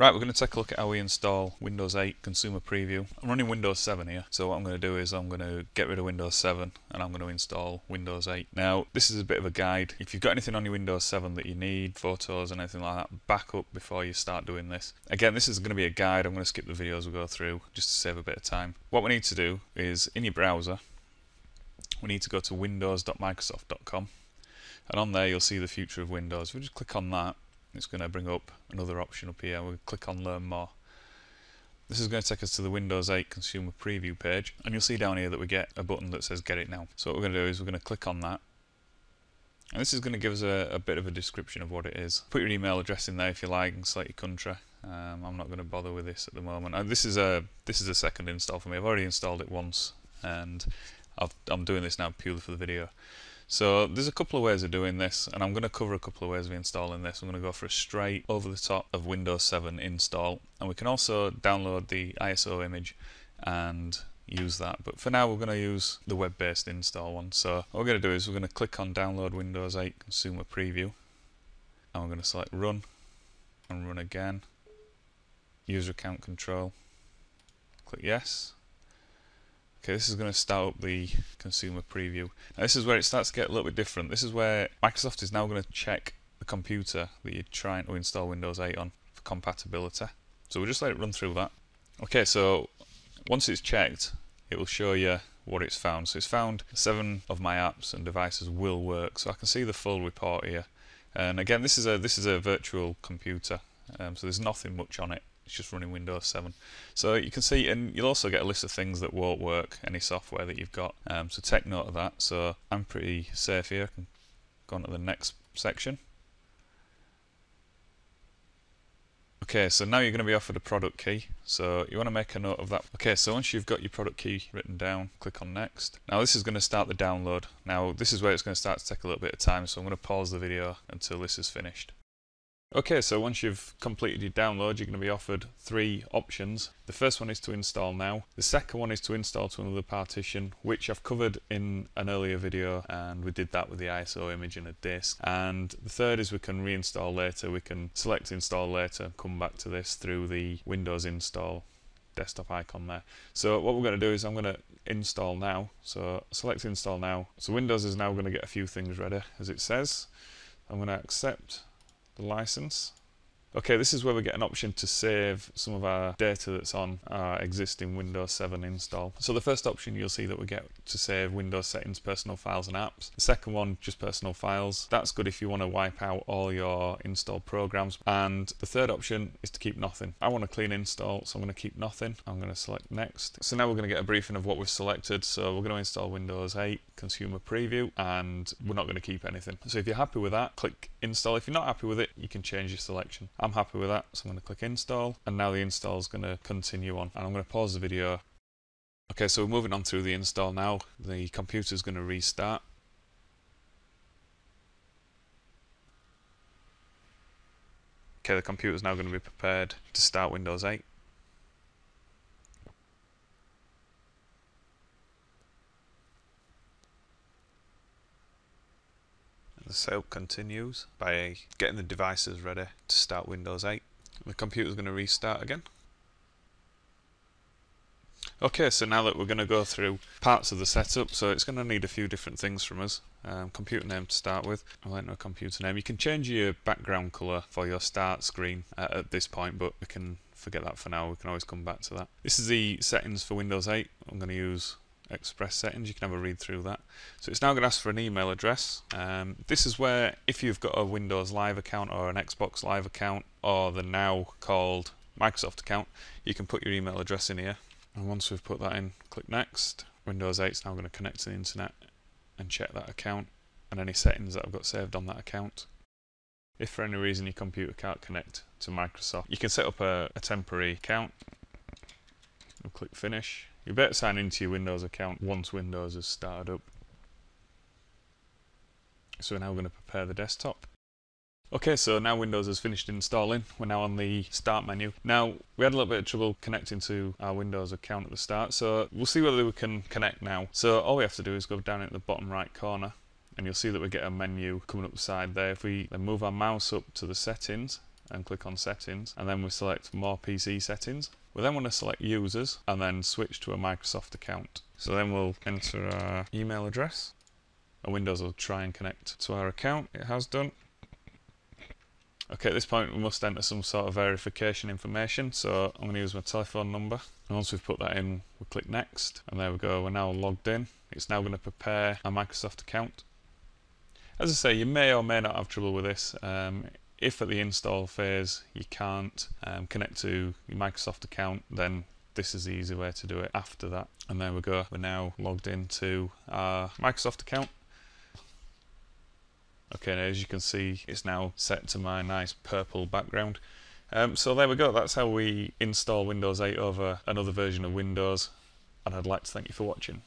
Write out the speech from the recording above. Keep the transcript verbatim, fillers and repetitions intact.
Right, we're going to take a look at how we install Windows eight Consumer Preview. I'm running Windows seven here, so what I'm going to do is I'm going to get rid of Windows seven and I'm going to install Windows eight. Now, this is a bit of a guide. If you've got anything on your Windows seven that you need, photos and anything like that, back up before you start doing this. Again, this is going to be a guide. I'm going to skip the videos we go through just to save a bit of time. What we need to do is, in your browser, we need to go to windows dot microsoft dot com, and on there you'll see the future of Windows. If we just click on that, it's going to bring up another option up here. We'll click on Learn More. This is going to take us to the Windows eight Consumer Preview page, and you'll see down here that we get a button that says Get It Now. So what we're going to do is we're going to click on that, and this is going to give us a, a bit of a description of what it is. Put your email address in there if you like, and select your country. Um, I'm not going to bother with this at the moment. And this is a this is a second install for me. I've already installed it once, and I've, I'm doing this now purely for the video. So there's a couple of ways of doing this, and I'm going to cover a couple of ways of installing this. I'm going to go for a straight over the top of Windows seven install, and we can also download the I S O image and use that, but for now we're going to use the web-based install one. So what we're going to do is we're going to click on Download Windows eight Consumer Preview, and we're going to select Run and Run Again, User Account Control, click Yes. Okay, this is going to start up the Consumer Preview. Now this is where it starts to get a little bit different. This is where Microsoft is now going to check the computer that you're trying to install Windows eight on for compatibility. So we'll just let it run through that. Okay, so once it's checked, it will show you what it's found. So it's found seven of my apps and devices will work. So I can see the full report here. And again, this is a this is a virtual computer, um, so there's nothing much on it. It's just running Windows seven. So you can see, and you'll also get a list of things that won't work, any software that you've got. Um, so take note of that. So I'm pretty safe here. I can go on to the next section. Okay, so now you're going to be offered a product key. So you want to make a note of that. Okay, so once you've got your product key written down, click on Next. Now this is going to start the download. Now this is where it's going to start to take a little bit of time, so I'm going to pause the video until this is finished. Okay, so once you've completed your download, you're going to be offered three options. The first one is to install now. The second one is to install to another partition, which I've covered in an earlier video, and we did that with the I S O image and a disk. And the third is we can reinstall later. We can select install later and come back to this through the Windows install desktop icon there. So what we're going to do is I'm going to install now. So select install now. So Windows is now going to get a few things ready, as it says. I'm going to accept license. Okay, this is where we get an option to save some of our data that's on our existing Windows seven install. So the first option, you'll see that we get to save Windows settings, personal files and apps. The second one, just personal files. That's good if you want to wipe out all your installed programs. And the third option is to keep nothing. I want a clean install, so I'm going to keep nothing. I'm going to select Next. So now we're going to get a briefing of what we've selected. So we're going to install Windows eight Consumer Preview, and we're not going to keep anything. So if you're happy with that, click Install. If you're not happy with it, you can change your selection. I'm happy with that, so I'm going to click Install, and now the install is going to continue on, and I'm going to pause the video. Okay, so we're moving on through the install now. The computer is going to restart. Okay, the computer is now going to be prepared to start Windows eight. The setup continues by getting the devices ready to start Windows eight. The computer's going to restart again. Okay, so now that we're going to go through parts of the setup, so it's going to need a few different things from us. Um, computer name to start with. I'll enter a computer name. You can change your background colour for your start screen uh, at this point, but we can forget that for now. We can always come back to that. This is the settings for Windows eight. I'm going to use Express settings. You can have a read through that. So it's now going to ask for an email address. Um, this is where, if you've got a Windows Live account or an Xbox Live account, or the now called Microsoft account, you can put your email address in here. And once we've put that in, click Next. Windows eight is now going to connect to the internet and check that account and any settings that I've got saved on that account. If for any reason your computer can't connect to Microsoft, you can set up a, a temporary account. We'll click Finish. You better sign into your Windows account once Windows has started up. So we're now going to prepare the desktop. Okay, so now Windows has finished installing. We're now on the Start menu. Now, we had a little bit of trouble connecting to our Windows account at the start, so we'll see whether we can connect now. So all we have to do is go down into the bottom right corner, and you'll see that we get a menu coming up the side there. If we then move our mouse up to the settings and click on settings, and then we select more P C settings. We then want to select users and then switch to a Microsoft account. So then we'll enter our email address and Windows will try and connect to our account. It has done. Okay, at this point we must enter some sort of verification information, so I'm going to use my telephone number, and once we've put that in we'll click next, and there we go, we're now logged in. It's now going to prepare a Microsoft account. As I say, you may or may not have trouble with this. Um, if at the install phase you can't um, connect to your Microsoft account, then this is the easy way to do it after that. And there we go, we're now logged into our Microsoft account. Okay, now as you can see, it's now set to my nice purple background. Um, so there we go, that's how we install Windows eight over another version of Windows, and I'd like to thank you for watching.